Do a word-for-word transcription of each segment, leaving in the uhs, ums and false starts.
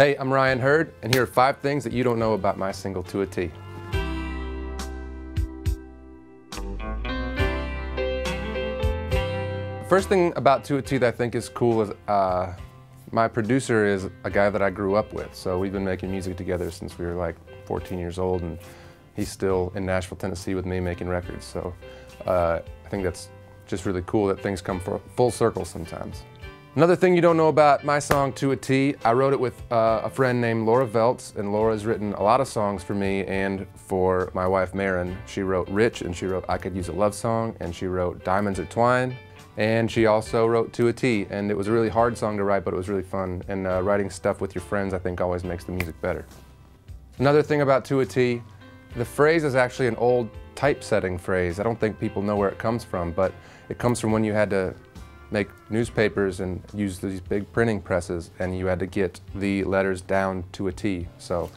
Hey, I'm Ryan Hurd, and here are five things that you don't know about my single to a T. First thing about to a T that I think is cool is uh, my producer is a guy that I grew up with. So we've been making music together since we were like fourteen years old, and he's still in Nashville, Tennessee with me making records. So uh, I think that's just really cool that things come full circle sometimes. Another thing you don't know about my song To a T, I wrote it with uh, a friend named Laura Veltz, and Laura's written a lot of songs for me and for my wife Maren. She wrote Rich, and she wrote I Could Use a Love Song, and she wrote Diamonds Are Twine, and she also wrote To a T, and it was a really hard song to write, but it was really fun, and uh, writing stuff with your friends I think always makes the music better. Another thing about To a T, the phrase is actually an old typesetting phrase. I don't think people know where it comes from, but it comes from when you had to make newspapers and use these big printing presses, and you had to get the letters down to a T. So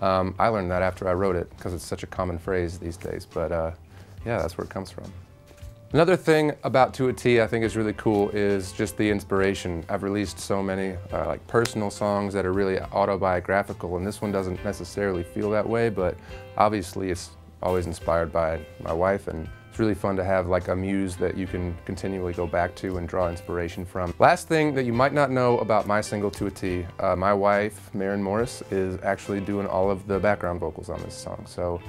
um, I learned that after I wrote it, because it's such a common phrase these days, but uh, yeah, that's where it comes from. Another thing about To a T I think is really cool is just the inspiration. I've released so many uh, like personal songs that are really autobiographical, and this one doesn't necessarily feel that way, but obviously it's always inspired by my wife, and it's really fun to have like a muse that you can continually go back to and draw inspiration from. Last thing that you might not know about my single To a T, uh, my wife, Maren Morris, is actually doing all of the background vocals on this song. So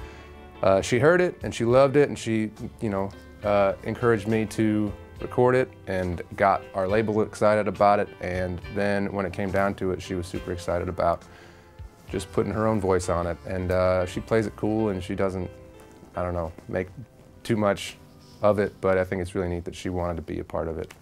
uh, she heard it and she loved it, and she, you know, uh, encouraged me to record it and got our label excited about it. And then when it came down to it, she was super excited about just putting her own voice on it. And uh, she plays it cool, and she doesn't, I don't know, make too much of it, but I think it's really neat that she wanted to be a part of it.